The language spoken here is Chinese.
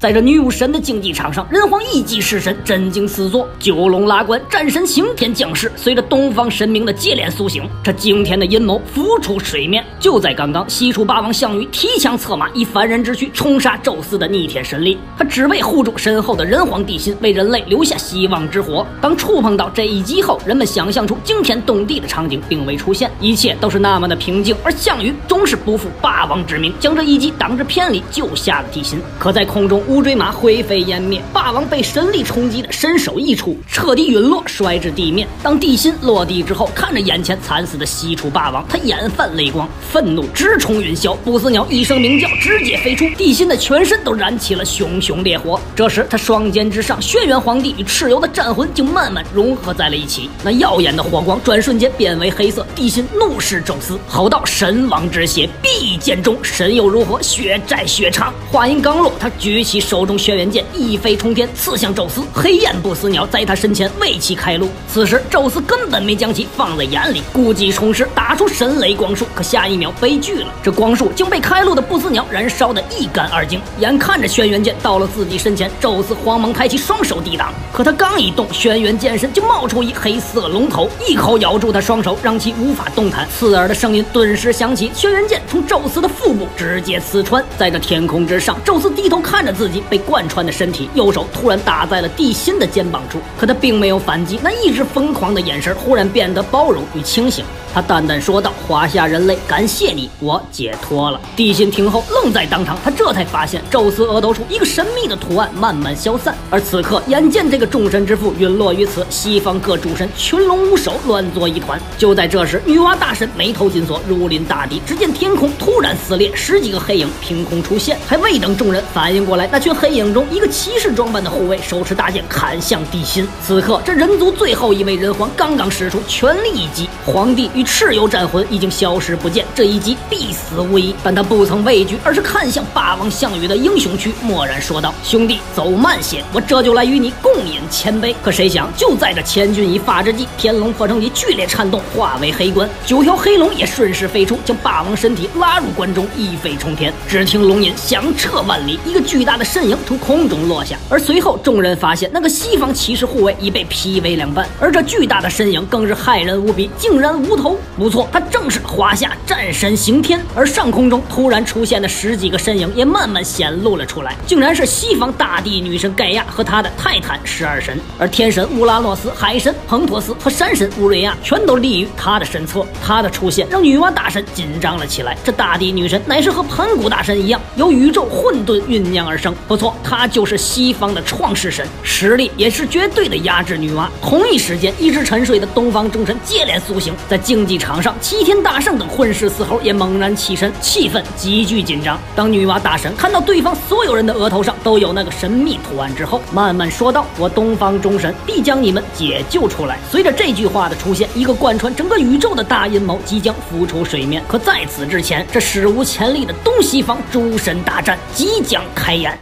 在这女武神的竞技场上，人皇一级式神震惊四座，九龙拉关战神刑天降世，随着东方神明的接连苏醒，这惊天的阴谋浮出水面。就在刚刚，西楚霸王项羽提枪策马，以凡人之躯冲杀宙斯的逆天神力，他只为护住身后的人皇地心，为人类留下希望之火。当触碰到这一击后，人们想象出惊天动地的场景并未出现，一切都是那么的平静，而项羽终是不负霸王之名，将这一击挡至偏离，救下了地心。可在空中，乌骓马灰飞烟灭，霸王被神力冲击的身首异处，彻底陨落，摔至地面。当地心落地之后，看着眼前惨死的西楚霸王，他眼泛泪光，愤怒直冲云霄。不死鸟一声鸣叫，直接飞出，地心的全身都燃起了熊熊烈火。这时他双肩之上，轩辕皇帝与蚩尤的战魂竟慢慢融合在了一起，那耀眼的火光转瞬间变为黑色。地心怒视宙斯，吼道：“神王之血必见终，神又如何？血债血偿。”话音刚落，他举起手中轩辕剑，一飞冲天，刺向宙斯。黑焰不死鸟在他身前为其开路，此时宙斯根本没将其放在眼里，故技重施，打出神雷光束。可下一秒悲剧了，这光束竟被开路的不死鸟燃烧得一干二净。眼看着轩辕剑到了自己身前，宙斯慌忙抬起双手抵挡，可他刚一动，轩辕剑身就冒出一黑色龙头，一口咬住他双手，让其无法动弹。刺耳的声音顿时响起，轩辕剑从宙斯的腹部直接刺穿。在这天空之上，宙斯低头看着自己被贯穿的身体，右手突然打在了地心的肩膀处，可他并没有反击，那一直疯狂的眼神忽然变得包容与清醒。他淡淡说道：“华夏人类，感谢你，我解脱了。”地心听后愣在当场，他这才发现宙斯额头处一个神秘的图案慢慢消散，而此刻眼见这个众神之父陨落于此，西方各主神群龙无首，乱作一团。就在这时，女娲大神眉头紧锁，如临大敌，只见天空突然撕裂，十几个黑影凭空出现。还未等众人反应过来，那群黑影中一个骑士装扮的护卫手持大剑砍向地心。此刻这人族最后一位人皇刚刚使出全力一击，皇帝与蚩尤战魂已经消失不见，这一击必死无疑。但他不曾畏惧，而是看向霸王项羽的英雄区，默然说道：“兄弟，走慢些，我这就来与你共饮千杯。”可谁想，就在这千钧一发之际，天龙破城旗剧烈颤动，化为黑棺，九条黑龙也顺势飞出，将霸王身体拉入棺中，一飞冲天。只听龙吟响彻万里，一个巨大的身影从空中落下，而随后众人发现，那个西方骑士护卫已被劈为两半，而这巨大的身影更是骇人无比，竟然无头。不错，他正是华夏战神刑天。而上空中突然出现的十几个身影也慢慢显露了出来，竟然是西方大地女神盖亚和她的泰坦12神，而天神乌拉诺斯、海神彭托斯和山神乌瑞亚全都立于他的身侧。他的出现让女娲大神紧张了起来，这大地女神乃是和盘古大神一样，由宇宙混沌酝酿而生。不错，她就是西方的创世神，实力也是绝对的压制女娲。同一时间，一直沉睡的东方众神接连苏醒，在竞技场上，齐天大圣等混世四猴也猛然起身，气氛急剧紧张。当女娲大神看到对方所有人的额头上都有那个神秘图案之后，慢慢说道：“我东方众神必将你们解救出来。”随着这句话的出现，一个贯穿整个宇宙的大阴谋即将浮出水面。可在此之前，这史无前例的东西方诸神大战即将开演。